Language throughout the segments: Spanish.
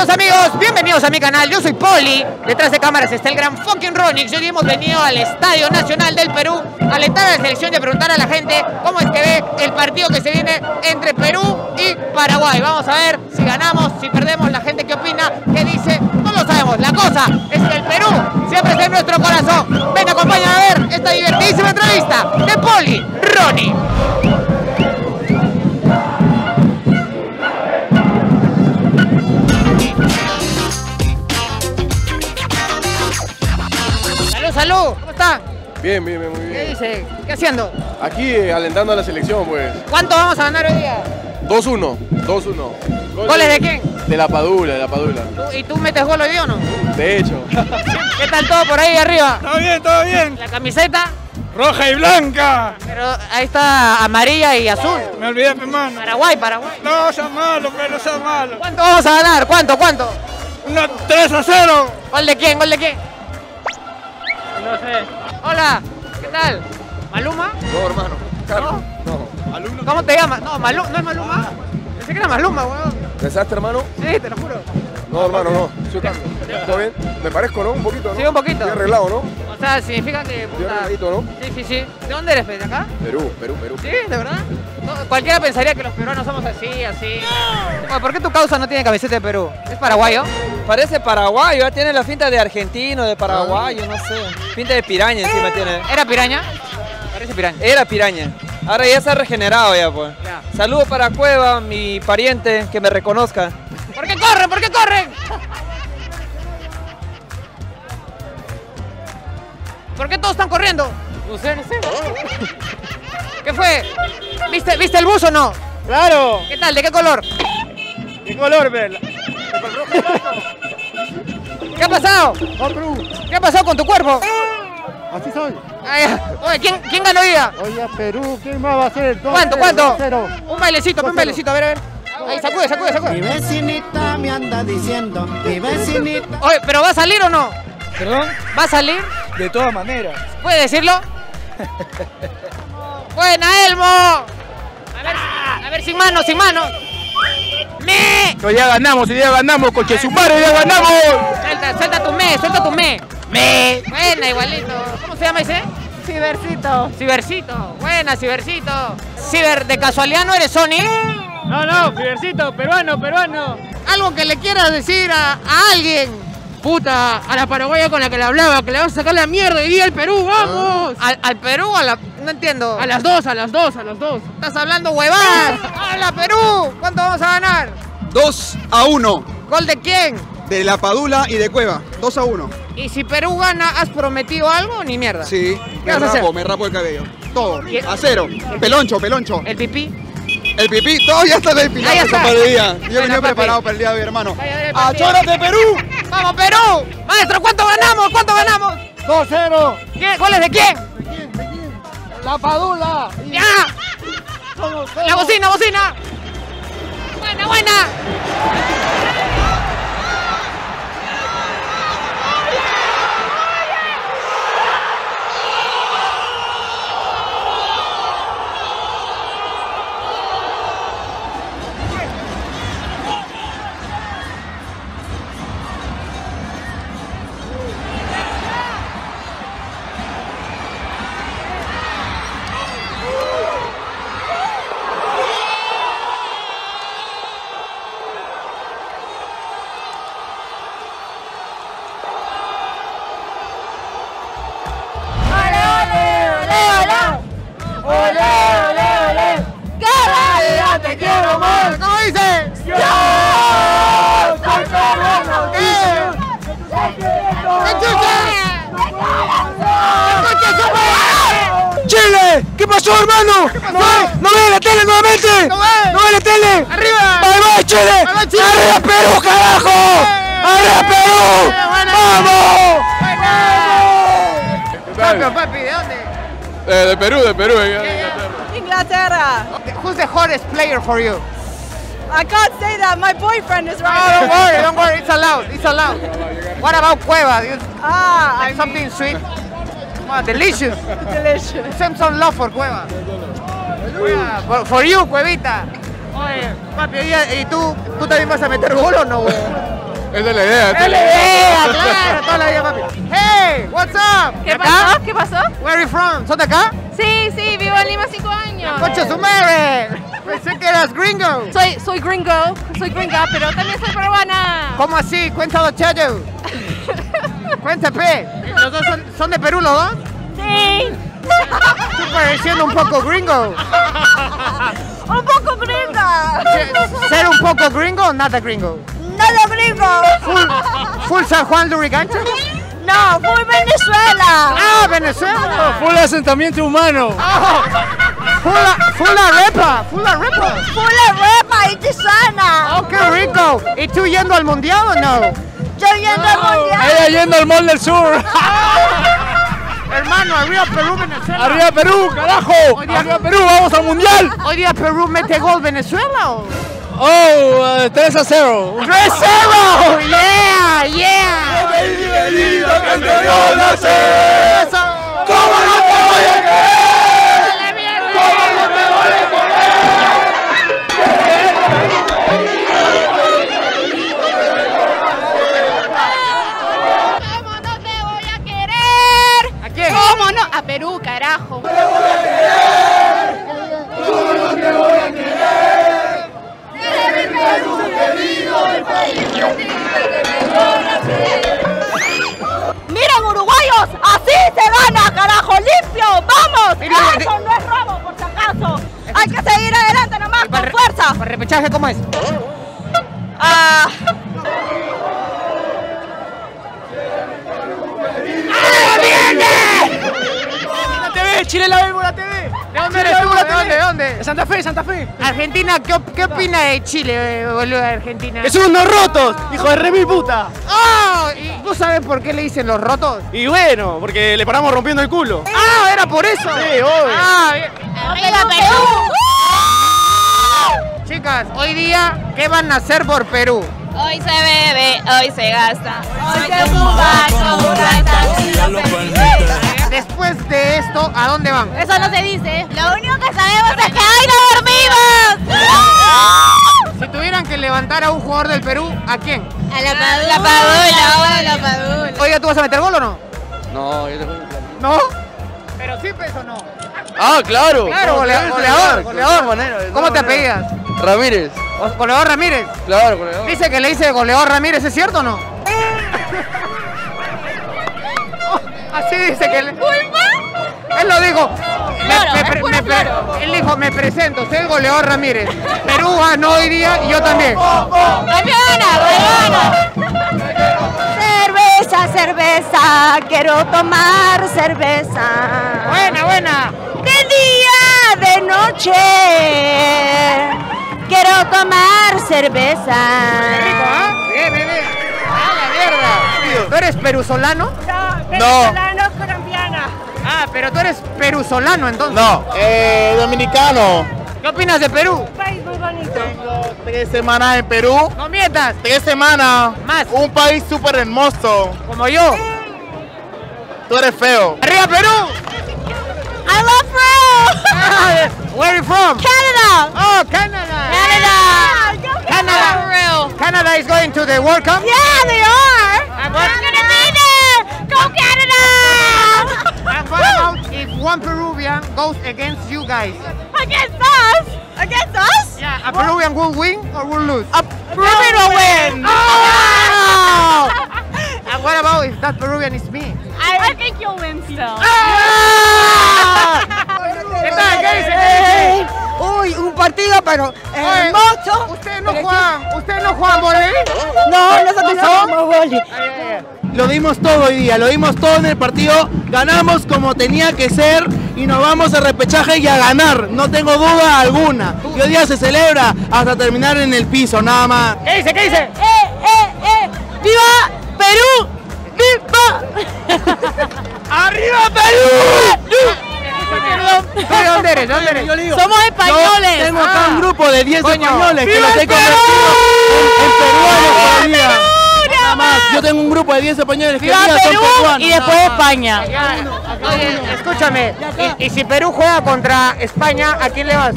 queridos amigos, bienvenidos a mi canal, yo soy Poli. Detrás de cámaras está el gran fucking Ronix. Hoy hemos venido al Estadio Nacional del Perú a alentar a la selección y a preguntar a la gente cómo es que ve el partido que se viene entre Perú y Paraguay. Vamos a ver si ganamos, si perdemos, la gente qué opina, qué dice, no lo sabemos. La cosa es que el Perú siempre está en nuestro corazón. Ven, acompáñame a ver esta divertidísima entrevista de Poli Ronix. Salud, ¿cómo está? Bien, bien, bien, muy bien. ¿Qué dice? ¿Qué haciendo? Aquí, alentando a la selección, pues. ¿Cuánto vamos a ganar hoy día? 2-1, 2-1. ¿Goles de quién? De Lapadula, de Lapadula. ¿Y tú metes gol hoy día o no? De hecho. ¿Qué tal todo por ahí arriba? Todo bien, todo bien. ¿La camiseta? Roja y blanca. Pero ahí está amarilla y azul. Me olvidé, hermano. Paraguay, Paraguay. No seas malo, pero no seas malo. ¿Cuánto vamos a ganar? ¿Cuánto, cuánto? 3-0. ¿Gol de quién, gol de quién? No sé. Hola, ¿qué tal? ¿Maluma? No, hermano. Carlos. No. ¿Maluma? ¿Cómo te llamas? No, Maluma, ¿no es Maluma? Pensé que era Maluma, weón. ¿Pensaste, hermano? Sí, te lo juro. No, hermano, no. Soy Carlos. ¿Todo bien? Me parezco, ¿no? Un poquito, ¿no? Sí, un poquito. Estoy arreglado, ¿no? O sea, significa que... Estoy arregladito, ¿no? Sí, sí, sí. ¿De dónde eres, de acá? Perú, Perú, Perú. ¿Sí? ¿De verdad? No, cualquiera pensaría que los peruanos somos así, así. No. ¿Por qué tu causa no tiene camiseta de Perú? ¿Es paraguayo? Parece paraguayo, ya tiene la finta de argentino, de paraguayo, no sé. Finta de piraña encima tiene. ¿Era piraña? Parece piraña. Era piraña. Ahora ya se ha regenerado ya, pues. Ya. Saludos para Cueva, mi pariente, que me reconozca. ¿Por qué corren? ¿Por qué corren? ¿Por qué todos están corriendo? No sé, no sé. ¿Qué fue? ¿Viste el bus o no? Claro. ¿Qué tal? ¿De qué color? ¿Qué color, Bea? ¿Qué ha pasado? ¿Qué ha pasado con tu cuerpo? Así soy. Oye, ¿quién ganó hoy día? Oye, Perú, ¿quién más va a ser? ¿Cuánto, cuánto? 0. Un bailecito, a ver, a ver. Ahí, sacude, sacude, sacude. Mi vecinita me anda diciendo, mi vecinita... Oye, ¿pero va a salir o no? ¿Perdón? ¿Va a salir? De todas maneras. ¿Puede decirlo? ¡Buena, Elmo! A ver, sin manos, sin manos. ¡Me! No, ya ganamos, coche su madre, ya ganamos. Suelta tu me, suelta tu me. ¡Me! Buena, igualito. ¿Cómo se llama ese? Cibercito. Cibercito, buena, Cibercito. Ciber, ¿de casualidad no eres Sony? No, no, Cibercito, peruano, peruano. Algo que le quieras decir a alguien. Puta, a la paraguaya con la que le hablaba, que le vamos a sacar la mierda y al Perú, vamos. ¿Al Perú o a la...? No entiendo. A las dos, a las dos, a las dos. Estás hablando huevadas. ¡Habla Perú! ¿Cuánto vamos a ganar? 2-1. ¿Gol de quién? De Lapadula y de Cueva. 2-1. ¿Y si Perú gana, has prometido algo ni mierda? Sí. Me rapo el cabello. Todo. A cero. Peloncho, peloncho. ¿El pipí? El pipí. Todo ya está del final. Yo venía preparado para el día de hoy, hermano. ¡Achórate, Perú! ¡Vamos, Perú! Maestro, ¿cuánto ganamos? ¿Cuánto ganamos? 2-0. ¿Goles de quién? Lapadula. ¡Ya! ¡La bocina, bocina! ¡Buena, buena! ¿Qué pasó, hermano? ¿Qué pasó? No ve la tele nuevamente. No ve la tele. Arriba. Bye bye, Chile. Bye, bye, Chile. Arriba Perú, carajo. Arriba Perú. Vamos. Campeón, papi, ¿de dónde? De Perú, de Perú. Inglaterra. Who's the hottest player for you? I can't say that. My boyfriend is right. Oh, don't worry. It's allowed. It's allowed. What about Cueva? I mean... something sweet. Oh, delicious. Delicious. Send some love for Cueva. Cueva. For you, Cuevita. Oye, papi, ¿y tú también vas a meter gol o no, güey? Esa es la idea. Es la idea, claro, toda la vida, papi. Hey, what's up? ¿Qué pasó? ¿Qué pasó? Where are you from? ¿Sos de acá? Sí, sí, vivo en Lima 5 años. ¡Concha su madre! Pensé que eras gringo. Soy gringa, pero también soy peruana. ¿Cómo así? Cuéntalo, chayo. Cuéntame. ¿Los dos son de Perú, los dos? Sí. Estoy pareciendo un poco gringo. Un poco gringa. ¿Ser un poco gringo o nada gringo? Nada gringo. ¿Full San Juan Lurigancho? No, full Venezuela. Ah, Venezuela. Full asentamiento humano. Full arepa, full arepa. Full arepa y tisana. Oh, qué rico. ¿Y tú yendo al mundial o no? Yo yendo al mundial. Ella yendo al Mall del Sur. Hermano, arriba Perú, Venezuela. Arriba Perú, carajo. Arriba Perú, vamos al mundial. Hoy día Perú mete gol Venezuela. ¿O? Oh, 3-0. 3-0. Yeah, yeah. Bienvenido que entre yo nacer. ¿Cómo no te voy a creer? ¿Cómo no te voy a querer? ¿Cómo no te voy a querer? ¿A quién? ¿Cómo no? A Perú, carajo. ¿Cómo no te voy a querer? ¿Cómo no te voy a querer? Eres mi Perú querido, el país que te dio nacer. ¡Miren, uruguayos! ¡Así se gana, carajo! ¡Limpio! ¡Vamos! ¡Eso no es robo, por si acaso! ¡Hay que seguir adelante nomás, con fuerza! ¿El repechaje cómo es? ¡Argentina TV! ¡Chile la Bélbora TV! ¿De dónde eres tú? ¿De dónde? Santa Fe, Santa Fe. Argentina, ¿qué opina de Chile, boludo, de Argentina? ¡Es unos rotos! ¡Hijo de re mil puta! ¿Tú sabes por qué le dicen los rotos? Y bueno, porque le paramos rompiendo el culo. ¡Ah, era por eso! Sí, obvio. ¡Ah, bien! ¡Arriba Perú! Chicas, hoy día, ¿qué van a hacer por Perú? Hoy se bebe, hoy se gasta. Hoy se fuma, con Después de esto, ¿a dónde van? Eso no se dice. Lo único que sabemos es que ¡ay, no dormimos! Si tuvieran que levantar a un jugador del Perú, ¿a quién? A Lapadula. Oiga, ¿tú vas a meter gol o no? No, yo te juego un platito. ¿No? ¿Pero sí peso o no? Ah, claro. Claro, goleador. ¿Cómo te apellidas? Ramírez. ¿Goleador Ramírez? Claro, goleador. Dice que le dice goleador Ramírez, ¿es cierto o no? Así dice que le... Él lo dijo. Él dijo, me presento, soy el goleador Ramírez. Perú ganó hoy día y yo también. ¡Campeona! Cerveza, cerveza, quiero tomar cerveza. Buena, buena. De día, de noche, quiero tomar cerveza. Rico, ¿ah? Bien, bien, bien. ¡A la mierda! ¿Tú eres peruzolano? No, venezolano, colombiana. Ah, pero tú eres peruzolano entonces. No, dominicano. ¿Qué opinas de Perú? Un país muy bonito. Tengo 3 semanas en Perú. No mientas. 3 semanas. Más. Un país súper hermoso. Como yo. Tú eres feo. ¡Arriba Perú! I love Perú. Where are you from? Canada. Oh, Canada. Canada. Yeah, Canada. Canada is going to the World Cup? Yeah, they are. I'm gonna be there. Go Canada. And what about if one Peruvian goes against you guys? Against us? Against us? Yeah, a Peruvian will win or will lose? A Peruvian will win! Oh! And what about if that Peruvian is me? I think you'll win still. ¿Qué tal? ¿Qué dice? Uy, un partido pero hermoso. ¿Ustedes no juegan voley? No, nosotros no jugamos voley. Lo dimos todo hoy día, lo dimos todo en el partido, ganamos como tenía que ser y nos vamos a repechaje y a ganar, no tengo duda alguna. Y hoy día se celebra hasta terminar en el piso, nada más. ¿Qué dice? ¿Qué dice? ¡Viva Perú! ¡Viva! ¡Arriba Perú! ¿Dónde eres? Somos españoles. Yo tengo acá un grupo de 10 españoles que los he convertido en peruanos. Más. Yo tengo un grupo de 10 españoles que ya son peruanos. Y después España. Acá uno. Escúchame, y si Perú juega contra España, ¿a quién le vas?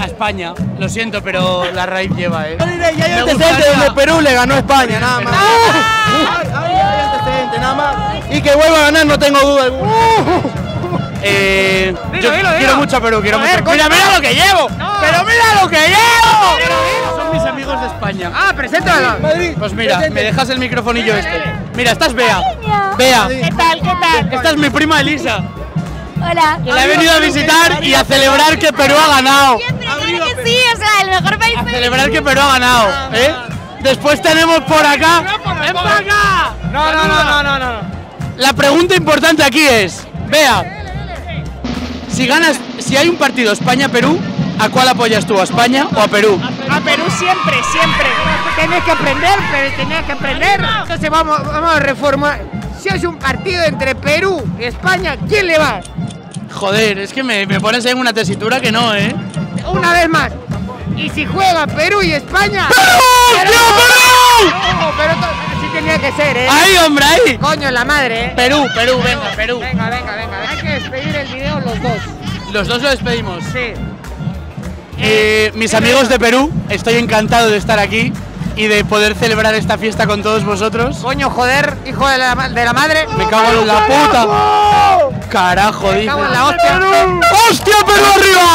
a España. Lo siento, pero la raíz lleva, ¿eh? Ya hay antecedentes donde Perú le ganó a España, nada más. Hay antecedentes, nada más. Y que vuelva a ganar, no tengo duda alguna. Yo quiero mucho a Perú, quiero mucho a Perú. Mira lo que llevo. Pero mira lo que llevo. Son mis amigos de España. Ah, preséntala. Pues mira, me dejas el microfonillo este. Mira, esta es Bea. Bea. ¿Qué tal? ¿Qué tal? Esta es mi prima Elisa. Hola. Que la he venido a visitar y a celebrar que Perú ha ganado. Siempre, claro que sí, o sea, el mejor país. A celebrar que Perú ha ganado, ¿eh? Después tenemos por acá. ¡Ven por acá! No. La pregunta importante aquí es, Bea, si ganas, si hay un partido España-Perú, ¿a cuál apoyas tú? ¿A España o a Perú? A Perú siempre, siempre. Tenés que aprender, pero tenés que aprender. Entonces vamos a reformar. Si hay un partido entre Perú y España, ¿quién le va? Joder, es que me pones en una tesitura que no, ¿eh? Una vez más. Y si juega Perú y España... ¡Perú! ¡Perú! Pero así tenía que ser, ¿eh? ¡Ahí, hombre, ahí! Coño, la madre, ¿eh? Perú, venga, Perú. Venga. Hay que despedir el video los dos. ¿Los dos lo despedimos? Sí. Mis amigos de Perú, estoy encantado de estar aquí y de poder celebrar esta fiesta con todos vosotros. Coño, joder, hijo de la madre. Me cago en la puta. Carajo, dice. ¡Hostia, Perú arriba!